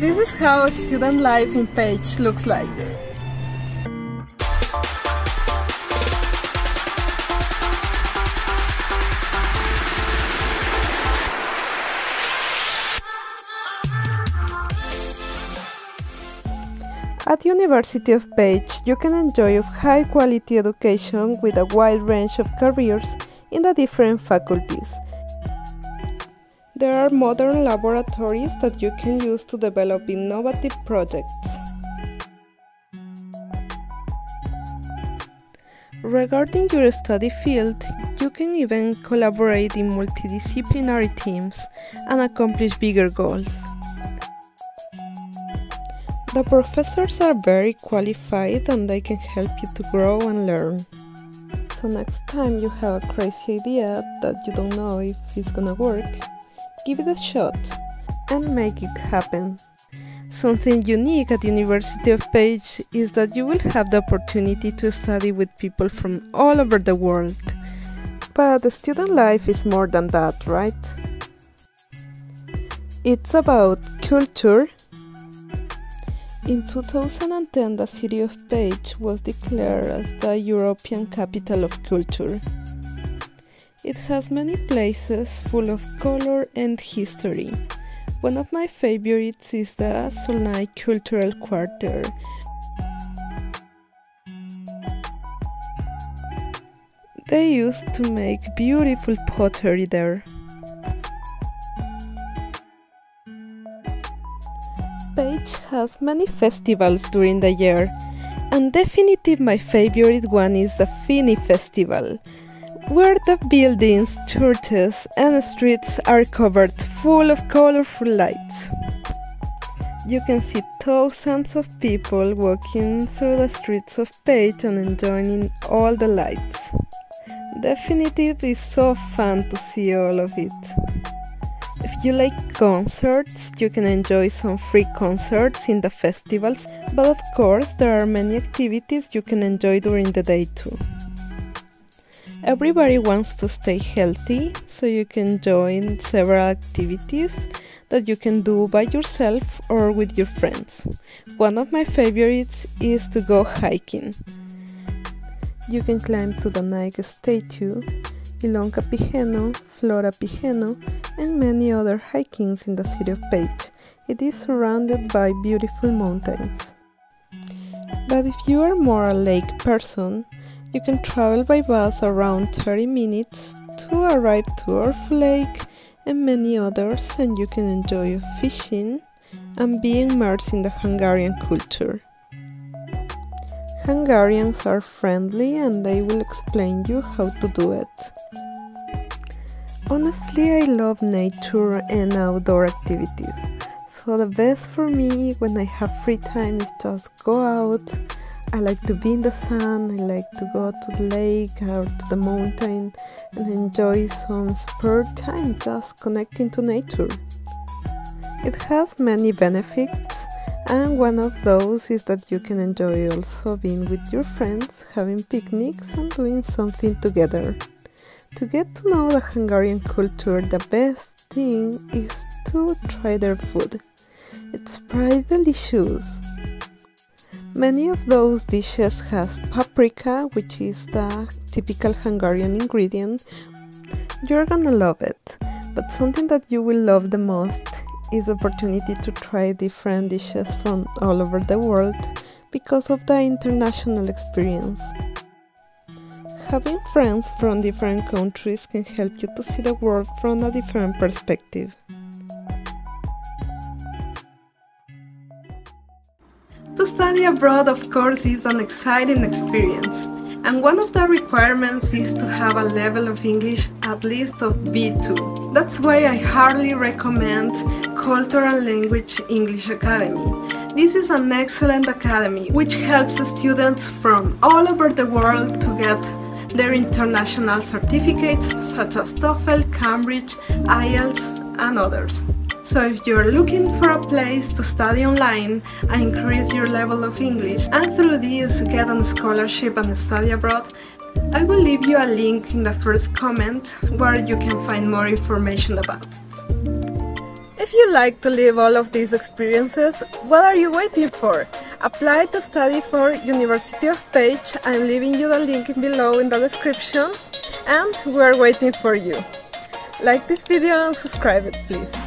This is how student life in Pécs looks like. At University of Pécs, you can enjoy of high-quality education with a wide range of careers in the different faculties. There are modern laboratories that you can use to develop innovative projects. Regarding your study field, you can even collaborate in multidisciplinary teams and accomplish bigger goals. The professors are very qualified and they can help you to grow and learn. So next time you have a crazy idea that you don't know if it's gonna work, give it a shot and make it happen. Something unique at University of Pécs is that you will have the opportunity to study with people from all over the world. But the student life is more than that, right? It's about culture. In 2010, the city of Pécs was declared as the European Capital of Culture. It has many places full of color and history. One of my favorites is the Zsolnay Cultural Quarter. They used to make beautiful pottery there. Pécs has many festivals during the year, and definitely my favorite one is the Fényi Festival, where the buildings, churches and streets are covered full of colorful lights. You can see thousands of people walking through the streets of Pécs and enjoying all the lights. Definitely it's so fun to see all of it. If you like concerts, you can enjoy some free concerts in the festivals, but of course there are many activities you can enjoy during the day too. Everybody wants to stay healthy, so you can join several activities that you can do by yourself or with your friends. One of my favorites is to go hiking. You can climb to the Nike statue, Ilonka Pigeno, Flora Pigeno, and many other hikings in the city of Pécs. It is surrounded by beautiful mountains. But if you are more a lake person, you can travel by bus around 30 minutes to arrive to Orfű Lake and many others, and you can enjoy fishing and be immersed in the Hungarian culture. Hungarians are friendly and they will explain you how to do it. Honestly, I love nature and outdoor activities, so the best for me when I have free time is just go out. I like to be in the sun, I like to go to the lake or to the mountain and enjoy some spare time just connecting to nature. It has many benefits, and one of those is that you can enjoy also being with your friends, having picnics and doing something together. To get to know the Hungarian culture, the best thing is to try their food. It's pretty delicious. Many of those dishes has paprika, which is the typical Hungarian ingredient. You're gonna love it. But something that you will love the most is the opportunity to try different dishes from all over the world because of the international experience. Having friends from different countries can help you to see the world from a different perspective. To study abroad, of course, is an exciting experience, and one of the requirements is to have a level of English at least of B2. That's why I highly recommend Cultural Language English Academy. This is an excellent academy which helps students from all over the world to get their international certificates such as TOEFL, Cambridge, IELTS and others. So if you're looking for a place to study online and increase your level of English and through this get a scholarship and study abroad, I will leave you a link in the first comment where you can find more information about it. If you like to live all of these experiences, what are you waiting for? Apply to study for University of Pécs. I'm leaving you the link below in the description, and we're waiting for you. Like this video and subscribe it, please.